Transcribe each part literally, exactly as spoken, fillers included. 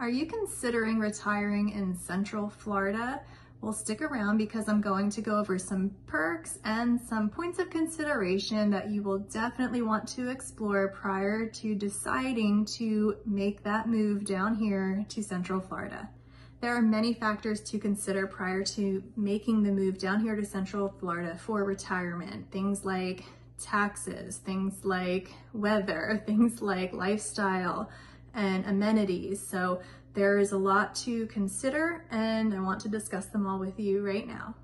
Are you considering retiring in Central Florida? Well, stick around because I'm going to go over some perks and some points of consideration that you will definitely want to explore prior to deciding to make that move down here to Central Florida. There are many factors to consider prior to making the move down here to Central Florida for retirement. Things like taxes, things like weather, things like lifestyle and amenities. So there is a lot to consider, and I want to discuss them all with you right now.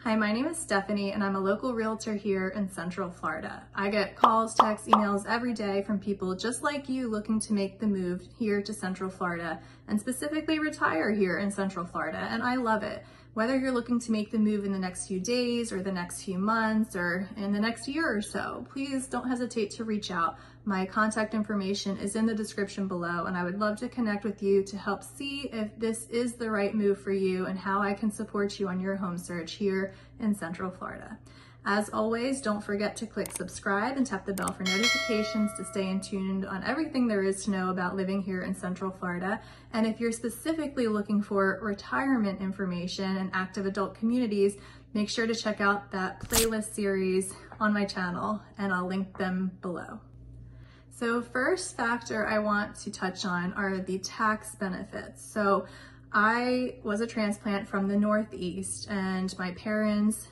Hi, my name is Stephanie and I'm a local realtor here in Central Florida. I get calls, texts, emails every day from people just like you looking to make the move here to Central Florida and specifically retire here in Central Florida, and I love it. Whether you're looking to make the move in the next few days or the next few months or in the next year or so, please don't hesitate to reach out. My contact information is in the description below, and I would love to connect with you to help see if this is the right move for you and how I can support you on your home search here in Central Florida. As always, don't forget to click subscribe and tap the bell for notifications to stay in tune on everything there is to know about living here in Central Florida. And if you're specifically looking for retirement information and active adult communities, make sure to check out that playlist series on my channel, and I'll link them below. So first factor I want to touch on are the tax benefits. So I was a transplant from the Northeast, and my parents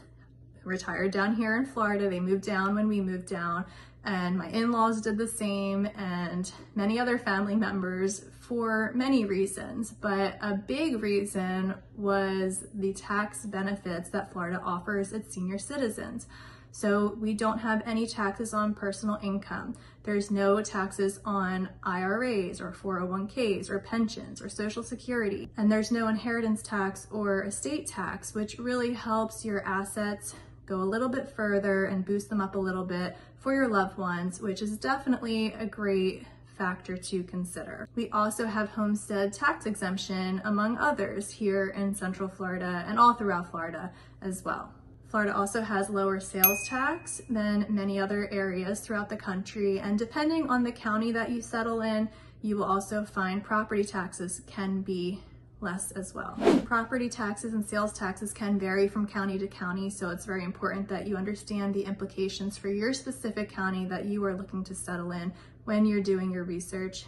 retired down here in Florida. They moved down when we moved down, and my in-laws did the same, and many other family members for many reasons. But a big reason was the tax benefits that Florida offers its senior citizens. So we don't have any taxes on personal income. There's no taxes on I R As or four oh one Ks or pensions or Social Security. And there's no inheritance tax or estate tax, which really helps your assets go a little bit further and boost them up a little bit for your loved ones, which is definitely a great factor to consider. We also have homestead tax exemption, among others, here in Central Florida and all throughout Florida as well. Florida also has lower sales tax than many other areas throughout the country, and depending on the county that you settle in, you will also find property taxes can be less as well. Property taxes and sales taxes can vary from county to county, so it's very important that you understand the implications for your specific county that you are looking to settle in when you're doing your research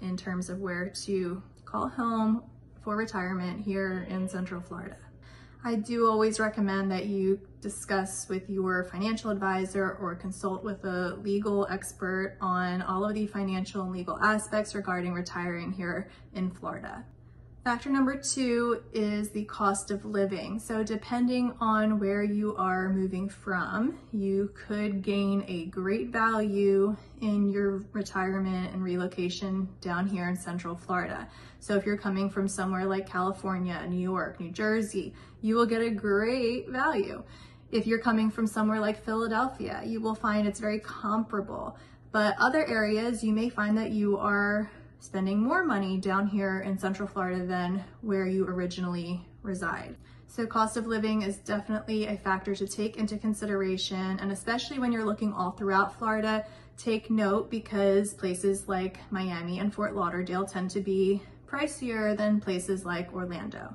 in terms of where to call home for retirement here in Central Florida. I do always recommend that you discuss with your financial advisor or consult with a legal expert on all of the financial and legal aspects regarding retiring here in Florida. Factor number two is the cost of living. So depending on where you are moving from, you could gain a great value in your retirement and relocation down here in Central Florida. So if you're coming from somewhere like California, New York, New Jersey, you will get a great value. If you're coming from somewhere like Philadelphia, you will find it's very comparable. But other areas, you may find that you are spending more money down here in Central Florida than where you originally reside. So cost of living is definitely a factor to take into consideration, and especially when you're looking all throughout Florida, take note, because places like Miami and Fort Lauderdale tend to be pricier than places like Orlando.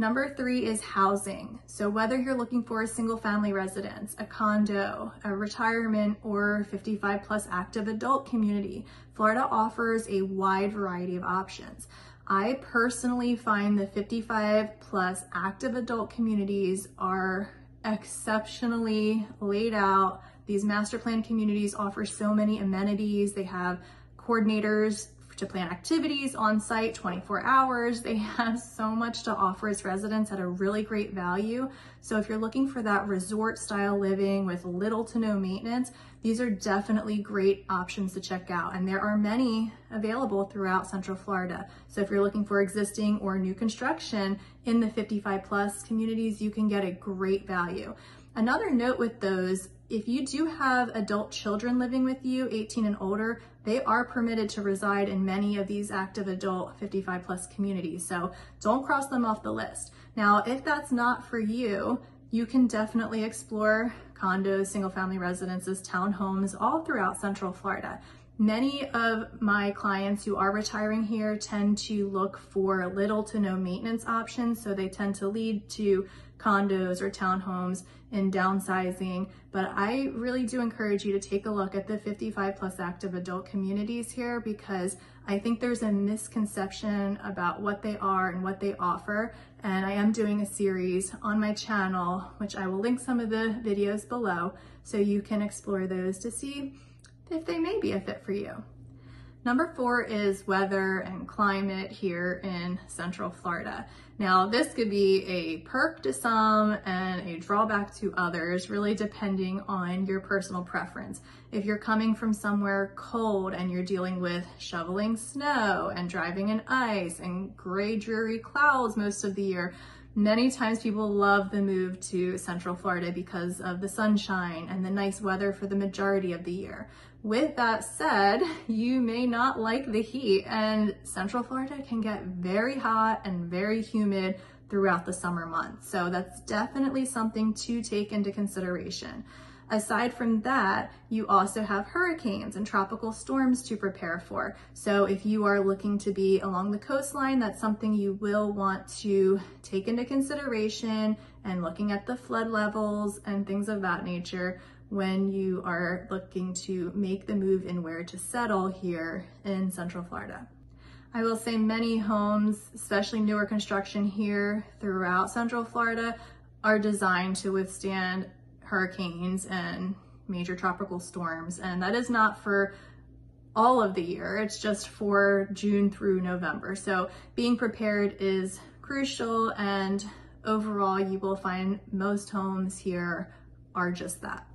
Number three is housing. So whether you're looking for a single family residence, a condo, a retirement, or fifty-five plus active adult community, Florida offers a wide variety of options. I personally find the fifty-five plus active adult communities are exceptionally laid out. These master plan communities offer so many amenities. They have coordinators to plan activities on site twenty-four hours. They have so much to offer as residents at a really great value. So if you're looking for that resort style living with little to no maintenance, these are definitely great options to check out. And there are many available throughout Central Florida. So if you're looking for existing or new construction in the fifty-five plus communities, you can get a great value. Another note with those If you do have adult children living with you, eighteen and older, they are permitted to reside in many of these active adult fifty-five plus communities. So don't cross them off the list. Now, if that's not for you, you can definitely explore condos, single family residences, townhomes, all throughout Central Florida. Many of my clients who are retiring here tend to look for little to no maintenance options. So they tend to lead to condos or townhomes and downsizing. But I really do encourage you to take a look at the fifty-five plus active adult communities here, because I think there's a misconception about what they are and what they offer. And I am doing a series on my channel, which I will link some of the videos below, so you can explore those to see if they may be a fit for you. Number four is weather and climate here in Central Florida. Now, this could be a perk to some and a drawback to others, really depending on your personal preference. If you're coming from somewhere cold and you're dealing with shoveling snow and driving in ice and gray, dreary clouds most of the year, many times people love the move to Central Florida because of the sunshine and the nice weather for the majority of the year. With that said, you may not like the heat, and Central Florida can get very hot and very humid throughout the summer months. So that's definitely something to take into consideration. Aside from that, you also have hurricanes and tropical storms to prepare for. So if you are looking to be along the coastline, that's something you will want to take into consideration, and looking at the flood levels and things of that nature when you are looking to make the move and where to settle here in Central Florida. I will say many homes, especially newer construction here throughout Central Florida, are designed to withstand hurricanes and major tropical storms. And that is not for all of the year, it's just for June through November. So being prepared is crucial, and overall you will find most homes here are just that.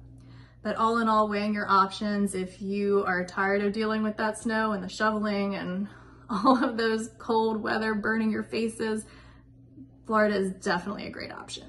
But all in all, weighing your options, if you are tired of dealing with that snow and the shoveling and all of those cold weather burning your faces, Florida is definitely a great option.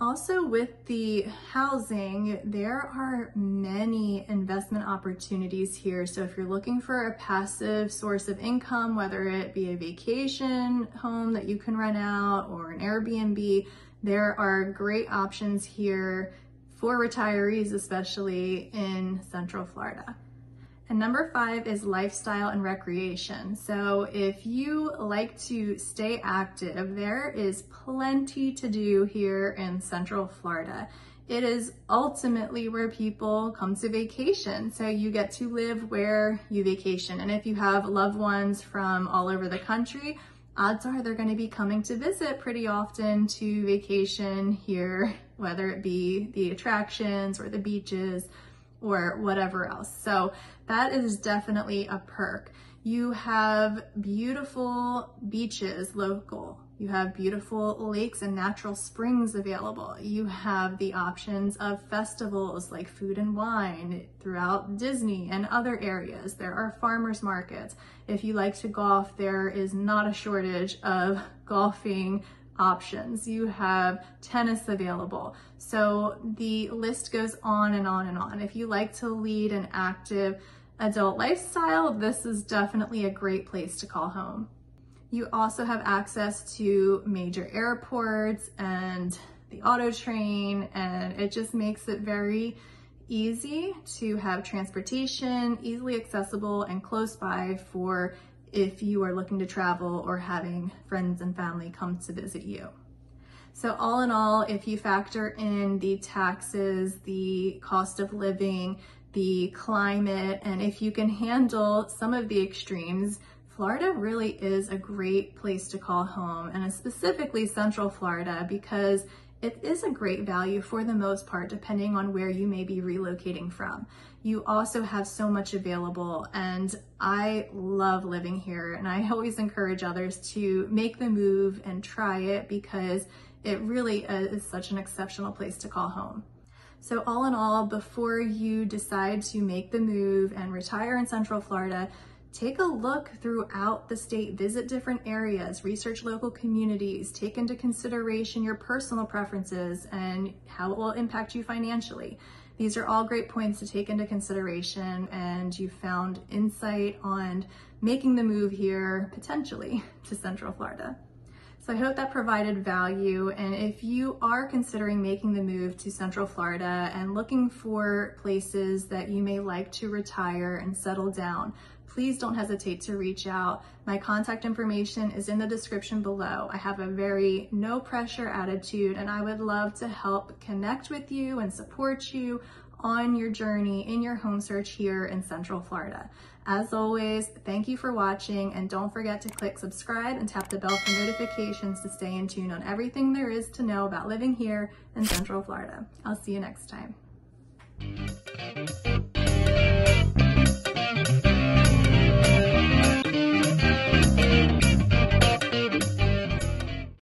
Also, with the housing, there are many investment opportunities here. So if you're looking for a passive source of income, whether it be a vacation home that you can rent out or an Airbnb, there are great options here for retirees, especially in Central Florida. And number five is lifestyle and recreation. So if you like to stay active, there is plenty to do here in Central Florida. It is ultimately where people come to vacation. So you get to live where you vacation. And if you have loved ones from all over the country, odds are they're going to be coming to visit pretty often to vacation here, whether it be the attractions or the beaches or whatever else. So that is definitely a perk. You have beautiful beaches local. You have beautiful lakes and natural springs available. You have the options of festivals like Food and Wine throughout Disney and other areas. There are farmers markets. If you like to golf, there is not a shortage of golfing options. You have tennis available. So the list goes on and on and on. If you like to lead an active adult lifestyle, this is definitely a great place to call home. You also have access to major airports and the auto train, and it just makes it very easy to have transportation easily accessible and close by for if you are looking to travel or having friends and family come to visit you. So all in all, if you factor in the taxes, the cost of living, the climate, and if you can handle some of the extremes, Florida really is a great place to call home, and specifically Central Florida, because it is a great value for the most part, depending on where you may be relocating from. You also have so much available, and I love living here, and I always encourage others to make the move and try it, because it really is such an exceptional place to call home. So all in all, before you decide to make the move and retire in Central Florida, take a look throughout the state, visit different areas, research local communities, take into consideration your personal preferences and how it will impact you financially. These are all great points to take into consideration, and you found insight on making the move here, potentially, to Central Florida. So I hope that provided value, and if you are considering making the move to Central Florida and looking for places that you may like to retire and settle down, please don't hesitate to reach out. My contact information is in the description below. I have a very no pressure attitude, and I would love to help connect with you and support you on your journey in your home search here in Central Florida. As always, thank you for watching, and don't forget to click subscribe and tap the bell for notifications to stay in tune on everything there is to know about living here in Central Florida. I'll see you next time.